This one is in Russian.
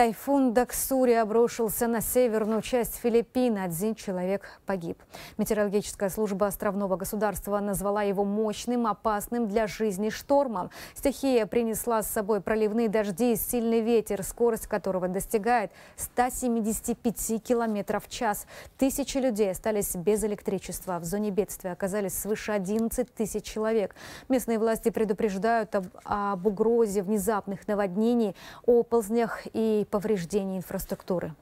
Тайфун Доксури обрушился на северную часть Филиппин. 1 человек погиб. Метеорологическая служба островного государства назвала его мощным, опасным для жизни штормом. Стихия принесла с собой проливные дожди и сильный ветер, скорость которого достигает 175 км в час. Тысячи людей остались без электричества. В зоне бедствия оказались свыше 11 тысяч человек. Местные власти предупреждают об угрозе внезапных наводнений, оползнях и повреждений инфраструктуры.